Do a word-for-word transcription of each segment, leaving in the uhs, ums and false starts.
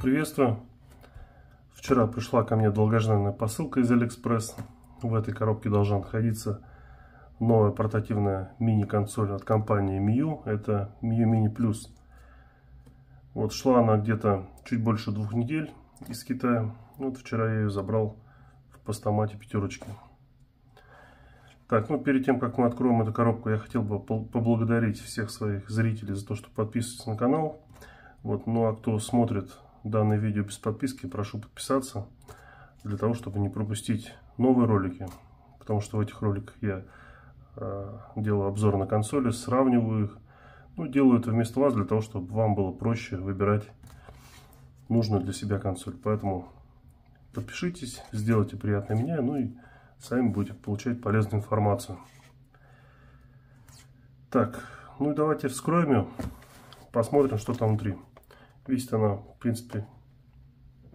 Всех приветствую. Вчера пришла ко мне долгожданная посылка из AliExpress. В этой коробке должна находиться новая портативная мини-консоль от компании Miyoo. Это Miyoo Mini Plus. Вот шла она где-то чуть больше двух недель из Китая. Вот вчера я ее забрал в Постамате пятерочки. Так, ну перед тем, как мы откроем эту коробку, я хотел бы поблагодарить всех своих зрителей за то, что подписываются на канал. Вот, ну а кто смотрит данное видео без подписки, прошу подписаться, для того, чтобы не пропустить новые ролики. Потому что в этих роликах я э, делаю обзор на консоли, сравниваю их. Ну, делаю это вместо вас, для того, чтобы вам было проще выбирать нужную для себя консоль. Поэтому подпишитесь, сделайте приятное мне, ну и сами будете получать полезную информацию. Так, ну и давайте вскроем ее, посмотрим, что там внутри. Весит она, в принципе,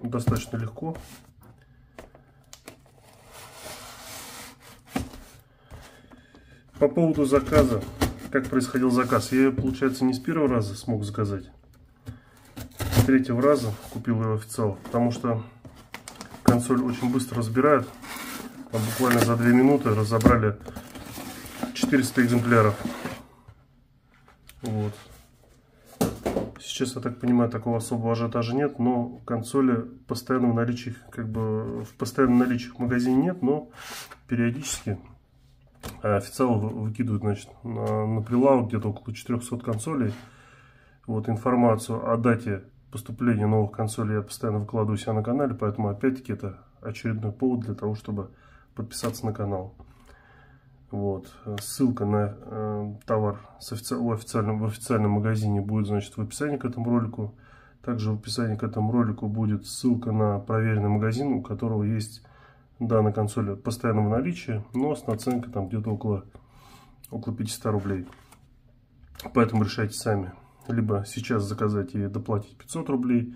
достаточно легко. По поводу заказа, как происходил заказ. Я ее, получается, не с первого раза смог заказать, с третьего раза купил ее официал, потому что консоль очень быстро разбирают. Там буквально за две минуты разобрали четыреста экземпляров. Вот. Сейчас, я так понимаю, такого особого ажиотажа нет, но консоли постоянно в наличии, как бы в постоянном наличии в магазине нет, но периодически официалы выкидывают, значит, на, на прилавок где-то около четырёхсот консолей. Вот информацию о дате поступления новых консолей я постоянно выкладываю себя на канале, поэтому опять-таки это очередной повод для того, чтобы подписаться на канал. Вот. Ссылка на э, товар с офици... в, официальном, в официальном магазине будет, значит, в описании к этому ролику. Также в описании к этому ролику будет ссылка на проверенный магазин, у которого есть данная консоль постоянно в наличии, но с наценкой там где-то около, около пятисот рублей. Поэтому решайте сами. Либо сейчас заказать и доплатить пятьсот рублей,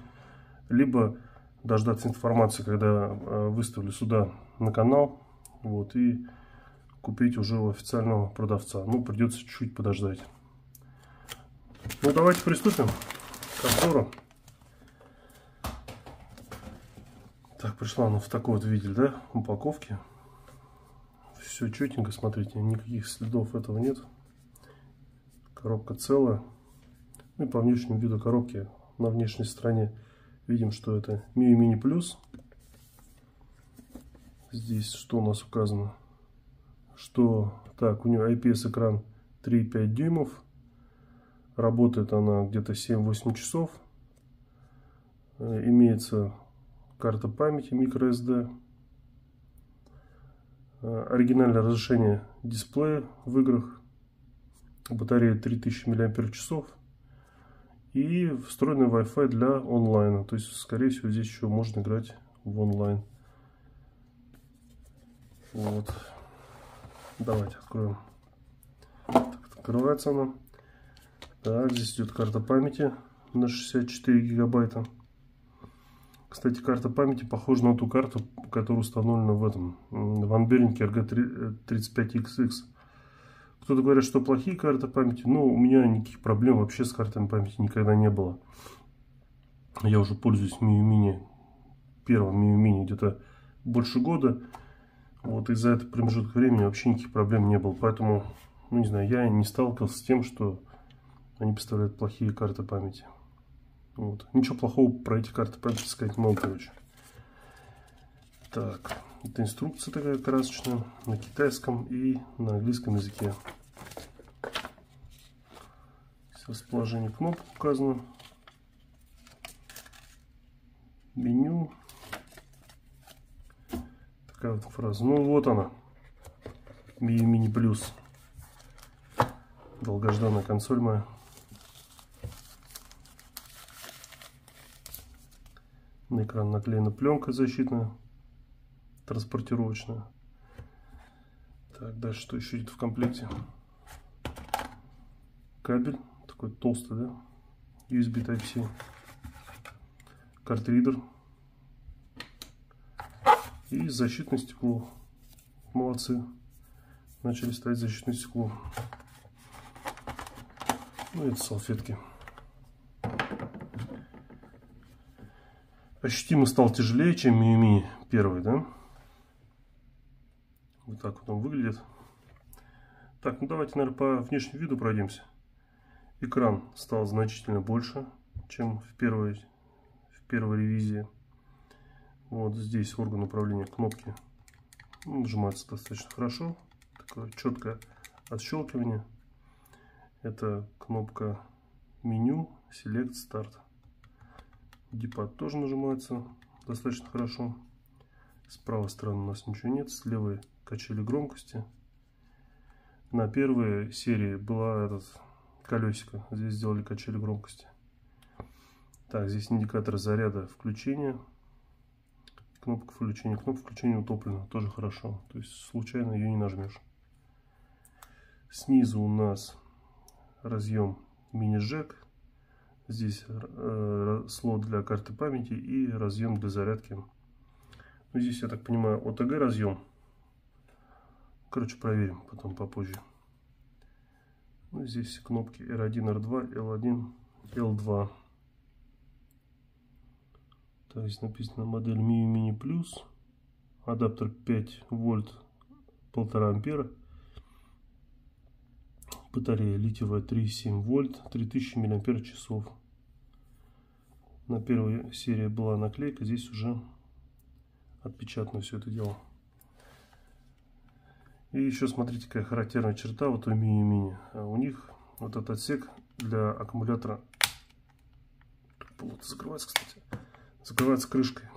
либо дождаться информации, когда выставлю сюда на канал, вот, и купить уже у официального продавца. Ну, придется чуть-чуть подождать. Ну, давайте приступим к обзору. Так, пришла она в такой вот виде, да, упаковки. Все четенько, смотрите, никаких следов этого нет. Коробка целая. Ну, и по внешнему виду коробки, на внешней стороне видим, что это Miyoo Mini Plus. Здесь что у нас указано? Что так, у нее ай пи эс экран три и пять дюймов, работает она где-то семь-восемь часов, имеется карта памяти microSD, оригинальное разрешение дисплея в играх, батарея три тысячи мАч и встроенный Wi-Fi для онлайна, то есть скорее всего здесь еще можно играть в онлайн. Вот. Давайте откроем. Так, открывается она. Так, здесь идет карта памяти на шестьдесят четыре гигабайта. Кстати, карта памяти похожа на ту карту, которая установлена в этом, в Anbernic эр джи тридцать пять икс икс. Кто-то говорит, что плохие карты памяти, но у меня никаких проблем вообще с картами памяти никогда не было. Я уже пользуюсь Miyoo Mini, первым Miyoo Mini где-то больше года. Вот, из-за этого промежутка времени вообще никаких проблем не было. Поэтому, ну не знаю, я не сталкивался с тем, что они представляют плохие карты памяти. Вот. Ничего плохого про эти карты памяти сказать не могу, короче. Так, это инструкция такая красочная на китайском и на английском языке. Расположение кнопок указано. Меню. Такая вот фраза. Ну вот она, Miyoo Mini Plus, долгожданная консоль моя. На экран наклеена пленка защитная, транспортировочная. Так, дальше что еще идет в комплекте? Кабель такой толстый, да? ю эс би Type-C, картридер и защитное стекло. Молодцы, начали ставить защитное стекло. Ну и это салфетки. ощутимо стал тяжелее, чем Miyoo Mini первый, да? Вот так вот он выглядит. Так, ну давайте, наверное, по внешнему виду пройдемся. Экран стал значительно больше, чем в первой, в первой ревизии. Вот здесь орган управления, кнопки нажимаются достаточно хорошо. Такое четкое отщелкивание. Это кнопка меню, Select, Start. Дипад тоже нажимается достаточно хорошо. С правой стороны у нас ничего нет. С левой качели громкости. На первой серии была этот, колесико. Здесь сделали качели громкости. Так, здесь индикатор заряда, включения. Кнопка включения. Кнопка включения утоплена. Тоже хорошо. То есть случайно ее не нажмешь. Снизу у нас разъем мини-джек. Здесь э, слот для карты памяти и разъем для зарядки. Ну, здесь, я так понимаю, о тэ гэ разъем. Короче, проверим потом попозже. Ну, здесь кнопки эр один, эр два, эл один, эл два. Так, здесь написано модель Miyoo Mini Plus. Адаптер пять вольт, полтора ампера. Батарея литиевая три и семь вольт, три тысячи миллиампер-часов. На первой серии была наклейка, здесь уже отпечатано все это дело. И еще смотрите, какая характерная черта вот у Miyoo Mini. А у них вот этот отсек для аккумулятора закрывается, кстати, закрывается крышкой.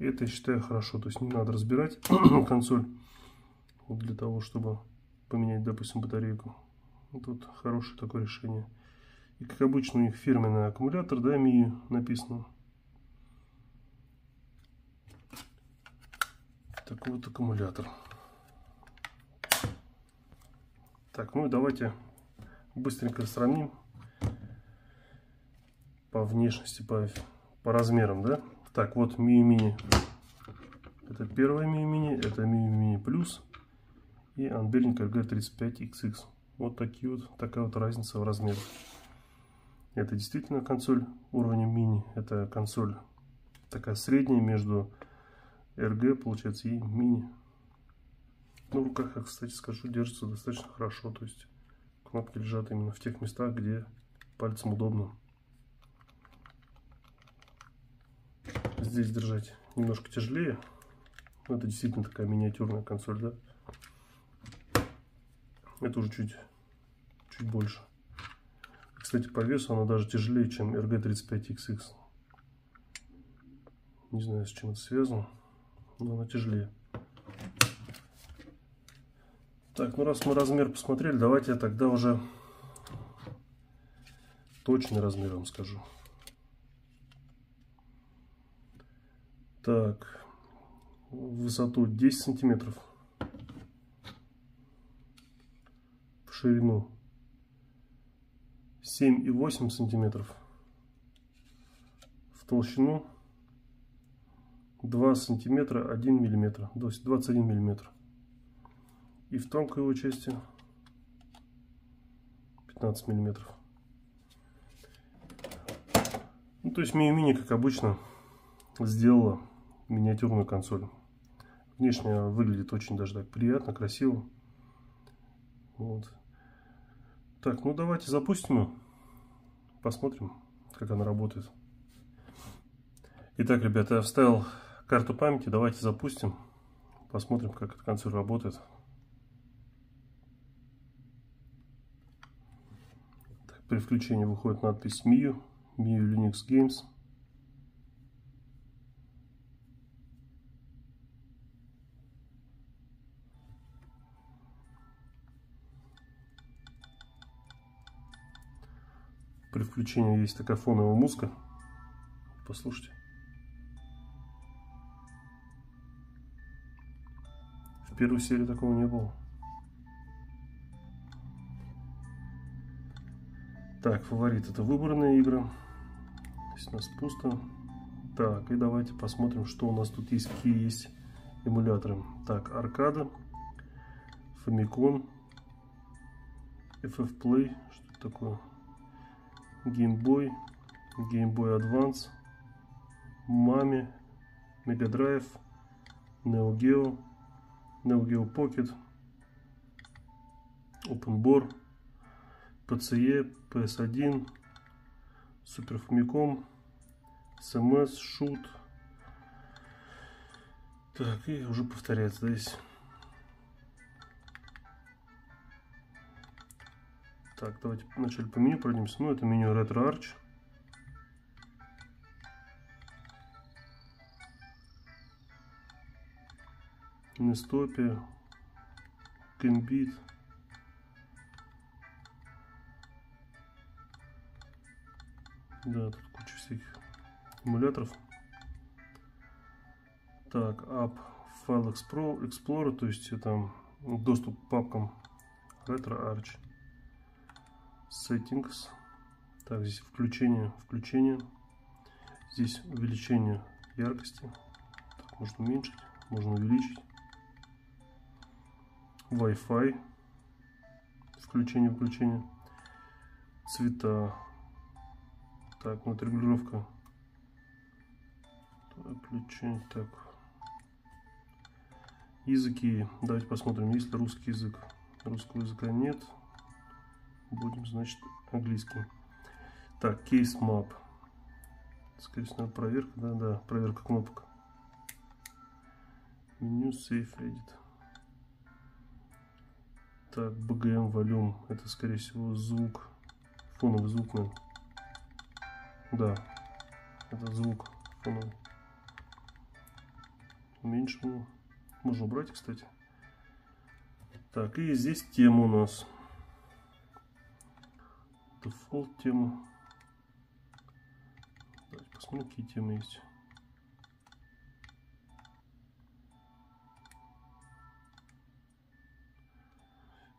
И это, я считаю, хорошо. То есть не надо разбирать консоль вот для того, чтобы поменять, допустим, батарейку. Тут хорошее такое решение. И как обычно у них фирменный аккумулятор, да, Miyoo написано. Такой вот аккумулятор. Так, ну и давайте быстренько сравним по внешности, по, по размерам, да. Так, вот Miyoo Mini. Это первая Miyoo Mini, это Miyoo Mini Plus. И Anbernic эр джи тридцать пять икс икс. Вот такие вот, такая вот разница в размерах. Это действительно консоль уровня мини. Это консоль такая средняя между эр джи, получается, и мини. Ну, в руках, я, кстати, скажу, держится достаточно хорошо. То есть кнопки лежат именно в тех местах, где пальцем удобно. Здесь держать немножко тяжелее. Но это действительно такая миниатюрная консоль, да? Это уже чуть, чуть больше. Кстати, по весу она даже тяжелее, чем эр джи тридцать пять икс икс. Не знаю, с чем это связано, но она тяжелее. Так, ну раз мы размер посмотрели, давайте я тогда уже точный размер вам скажу. Так, в высоту десять сантиметров. Ширину семь и восемь сантиметров, в толщину два сантиметра один миллиметр, то есть двадцать один миллиметр, и в тонкой его части пятнадцать миллиметров. Ну, то есть Miyoo Mini, как обычно, сделала миниатюрную консоль. Внешне выглядит очень даже так приятно, красиво. Вот. Так, ну давайте запустим ее, посмотрим, как она работает. Итак, ребята, я вставил карту памяти, давайте запустим, посмотрим, как эта консоль работает. Так, при включении выходит надпись Miyoo, Miyoo Linux Games. При включении есть такая фоновая музыка. Послушайте. В первой серии такого не было. Так, фаворит — это выбранные игры. Здесь у нас пусто. Так, и давайте посмотрим, что у нас тут есть, какие есть эмуляторы. Так, аркада, Famicom, эф эф Play, что это такое? Game Boy, Game Boy Advance, Маме, Mega Drive, Neo Geo, Neo Geo Pocket, OpenBore, пэ цэ е, пэ эс один, Super Famicom, эс эм эс, Shoot. Так, и уже повторяется, да, здесь. Так, давайте вначале по меню пройдемся. Ну, это меню Retro Arch. Nestopia, Gambit. Да, тут куча всяких эмуляторов. Так, App, File Explorer, то есть это доступ к папкам Retro Arch. Settings. Так, здесь включение, включение. Здесь увеличение яркости. Так, можно уменьшить, можно увеличить. Wi-Fi. Включение, включение. Цвета. Так, вот регулировка. Включение. Так. Языки. Давайте посмотрим, есть ли русский язык. Русского языка нет. Будем, значит, английский. Так, кейс map. Скорее всего, проверка. Да, да, проверка кнопок. Меню Save Edit. Так, би джи эм Volume. Это, скорее всего, звук. Фоновый звук, наверное. Да, это звук фоновый. Уменьшим его. Можно убрать, кстати. Так, и здесь тема у нас. Дефолт тема. Давайте посмотрим, какие темы есть.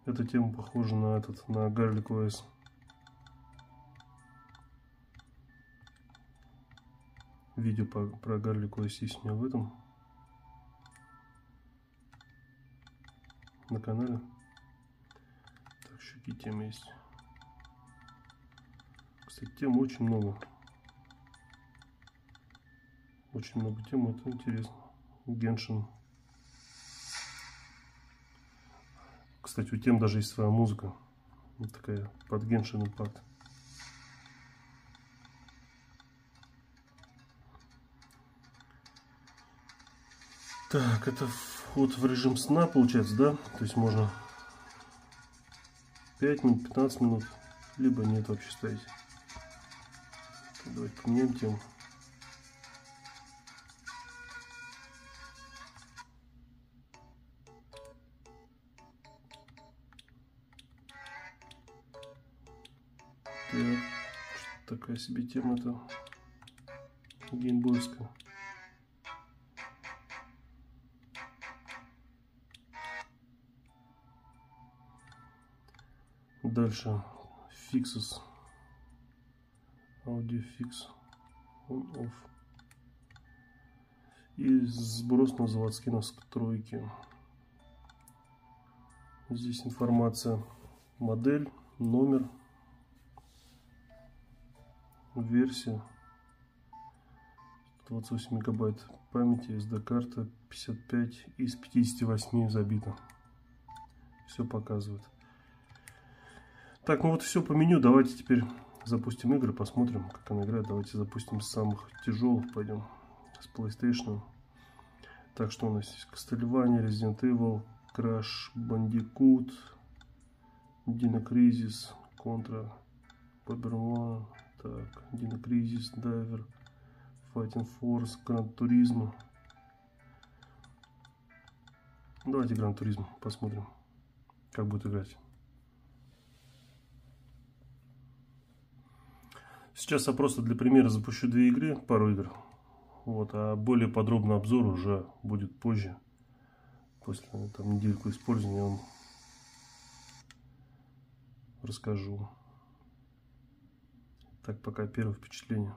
Эта тема похожа на этот, на GarlicOS. Видео по, про GarlicOS есть у меня в этом. На канале. Так, еще какие темы есть. Кстати, тем очень много. Очень много тем, это интересно. Genshin. Кстати, у тем даже есть своя музыка. Вот такая, под Genshin Impact. Так, это вход в режим сна получается, да? То есть можно пять минут, пятнадцать минут, либо нет вообще ставить. Давайте поменяем тему. Так, такая себе тема-то геймбойская. Дальше фиксус. Audio Fix On Off. И сброс на заводские настройки. Здесь информация. Модель, номер, версия. двадцать восемь мегабайт памяти, эс ди карта пятьдесят пять из пятидесяти восьми забита. Все показывает. Так, ну вот все по меню. Давайте теперь запустим игры, посмотрим, как она играет. Давайте запустим с самых тяжелых, пойдем с PlayStation. Так, что у нас есть? Castlevania, Resident Evil, Crash Bandicoot, Dino Crisis, Contra, Paperman, так, Dino Crisis, Diver, Fighting Force, Gran Turismo. Давайте Gran Turismo посмотрим, как будет играть. Сейчас я просто для примера запущу две игры, пару игр. Вот, а более подробный обзор уже будет позже. После там, недельку использования я вам расскажу. Так, пока первое впечатление.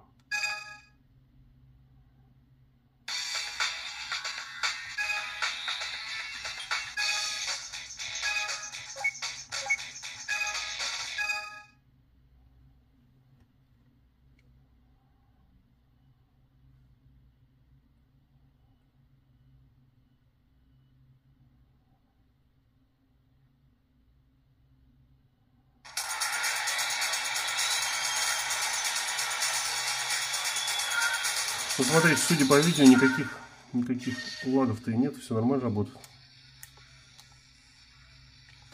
Ну, смотрите, судя по видео, никаких, никаких лагов-то и нет, все нормально работает.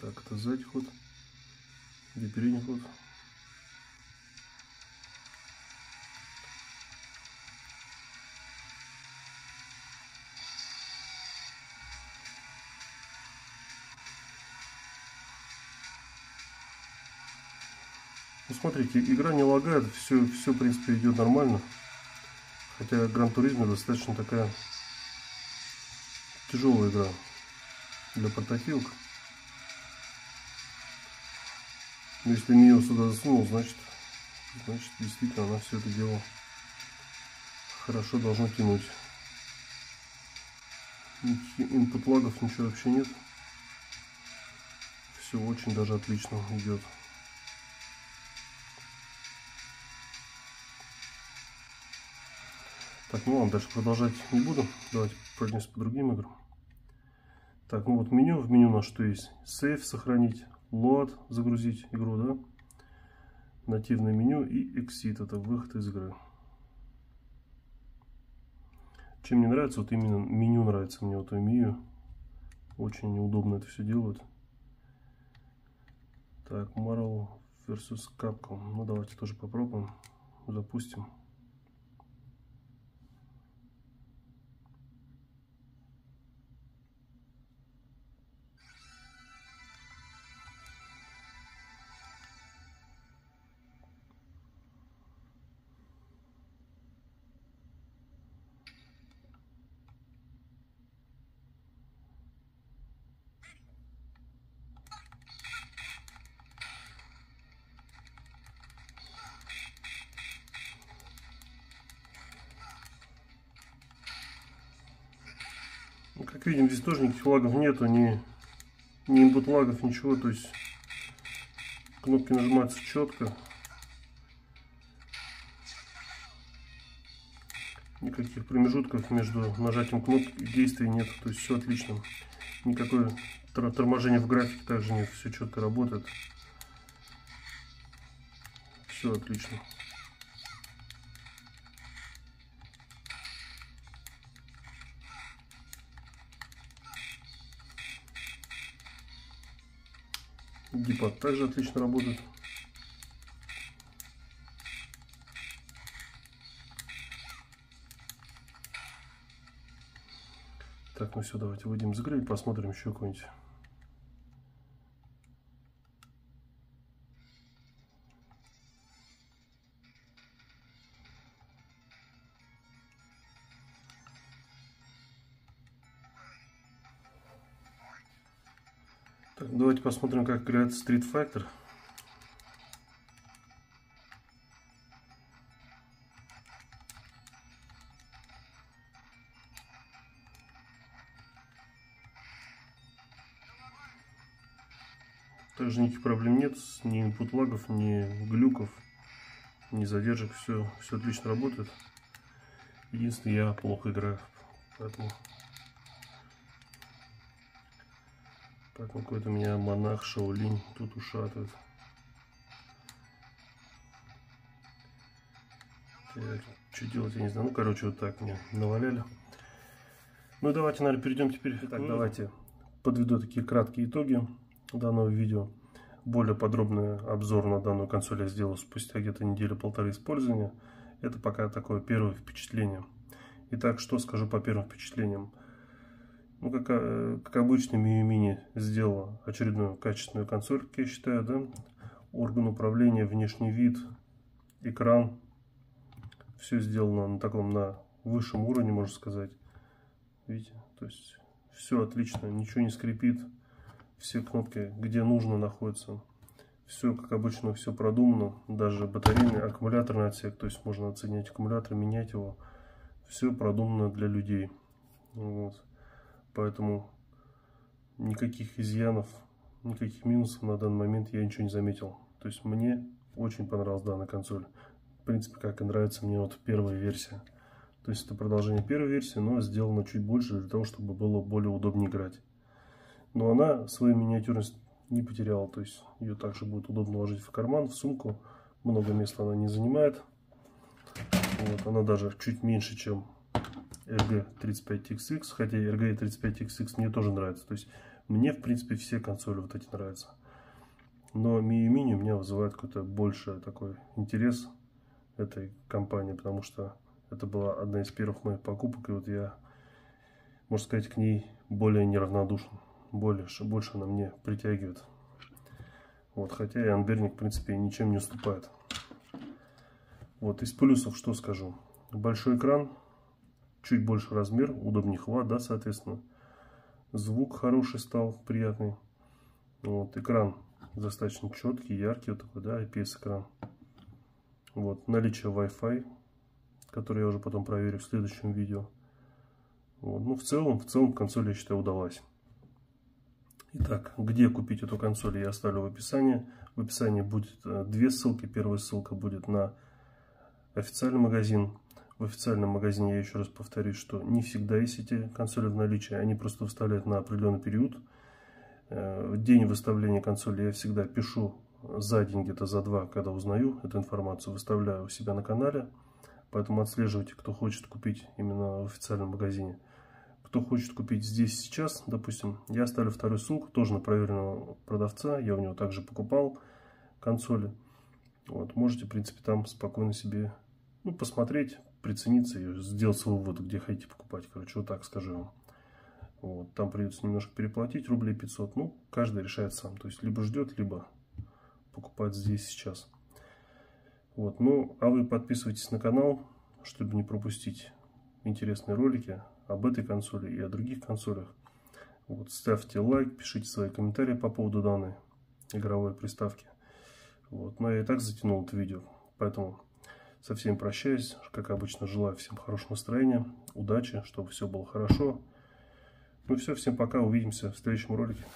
Так, это сзади ход, где передний ход. Ну, смотрите, игра не лагает, все, все, в принципе, идет нормально. Хотя Гран-туризм достаточно такая тяжелая игра для портативок. Но если Miyoo сюда засунул, значит, значит действительно она все это дело хорошо должно тянуть. Никаких input лагов, ничего вообще нет. Все очень даже отлично идет. Так, ну ладно, дальше продолжать не буду. Давайте пройдемся по другим играм. Так, ну вот меню. В меню у нас что есть? Save, сохранить, load, загрузить игру, да? Нативное меню и exit, это выход из игры. Чем мне нравится, вот именно меню нравится мне, вот у Miyoo. Очень неудобно это все делают. Так, Marvel versus Capcom. Ну давайте тоже попробуем. Запустим. Как видим, здесь тоже никаких лагов нету, ни, ни инпут лагов, ничего, то есть кнопки нажимаются четко, никаких промежутков между нажатием кнопок и действий нет, то есть все отлично, никакое тор- торможение в графике также нет, все четко работает, все отлично. Гиппот также отлично работает. Так, ну все, давайте выйдем из игры и посмотрим еще какой-нибудь. Так, давайте посмотрим, как играется Street Fighter. Также никаких проблем нет, ни input лагов, ни глюков, ни задержек, все, все отлично работает. Единственное, я плохо играю, поэтому... Так, какой-то у меня монах Шаолинь тут ушатывает. Так, что делать, я не знаю. Ну, короче, вот так мне наваляли. Ну, давайте, наверное, перейдем теперь. Так, ну, давайте подведу такие краткие итоги данного видео. Более подробный обзор на данную консоль я сделал спустя где-то недели-полторы использования. Это пока такое первое впечатление. Итак, что скажу по первым впечатлениям. Ну, как, как обычно, Miyoo Mini сделала очередную качественную консоль, как я считаю, да? Орган управления, внешний вид, экран. Все сделано на таком, на высшем уровне, можно сказать. Видите? То есть, все отлично, ничего не скрипит. Все кнопки, где нужно, находятся. Все, как обычно, все продумано. Даже батарейный, аккумуляторный отсек. То есть, можно отсоединять аккумулятор, менять его. Все продумано для людей. Вот. Поэтому никаких изъянов, никаких минусов на данный момент я ничего не заметил. То есть мне очень понравилась данная консоль. В принципе, как и нравится мне вот первая версия. То есть это продолжение первой версии, но сделано чуть больше для того, чтобы было более удобно играть. Но она свою миниатюрность не потеряла. То есть ее также будет удобно ложить в карман, в сумку. Много места она не занимает. Вот, она даже чуть меньше, чем эр джи тридцать пять икс икс, хотя эр джи тридцать пять икс икс мне тоже нравится. То есть мне, в принципе, все консоли вот эти нравятся. Но Miyoo Mini у меня вызывает какой-то больше такой интерес этой компании, потому что это была одна из первых моих покупок, и вот я, можно сказать, к ней более неравнодушен. Больше, больше она мне притягивает. Вот, хотя и Anbernic, в принципе, ничем не уступает. Вот, из плюсов что скажу. Большой экран, чуть больше размер, удобнее хват, да, соответственно. Звук хороший стал, приятный. Вот, экран достаточно четкий, яркий, вот такой, да, ай пи эс-экран. Вот, наличие Wi-Fi, который я уже потом проверю в следующем видео. Вот, ну, в целом, в целом консоль, я считаю, удалась. Итак, где купить эту консоль, я оставлю в описании. В описании будет две ссылки. Первая ссылка будет на официальный магазин. В официальном магазине, я еще раз повторюсь, что не всегда есть эти консоли в наличии. Они просто вставляют на определенный период. День выставления консоли я всегда пишу за день, где-то за два, когда узнаю эту информацию, выставляю у себя на канале. Поэтому отслеживайте, кто хочет купить именно в официальном магазине. Кто хочет купить здесь сейчас, допустим, я оставлю вторую ссылку, тоже на проверенного продавца, я у него также покупал консоли. Вот, можете, в принципе, там спокойно себе, ну, посмотреть, прицениться и сделать свой вывод, где хотите покупать, короче, вот так скажу вам. Вот, там придется немножко переплатить, рублей пятьсот, ну, каждый решает сам, то есть либо ждет, либо покупает здесь сейчас. Вот, ну, а вы подписывайтесь на канал, чтобы не пропустить интересные ролики об этой консоли и о других консолях. Вот, ставьте лайк, пишите свои комментарии по поводу данной игровой приставки. Вот, но я и так затянул это видео, поэтому со всеми прощаюсь. Как обычно, желаю всем хорошего настроения, удачи, чтобы все было хорошо. Ну все, всем пока, увидимся в следующем ролике.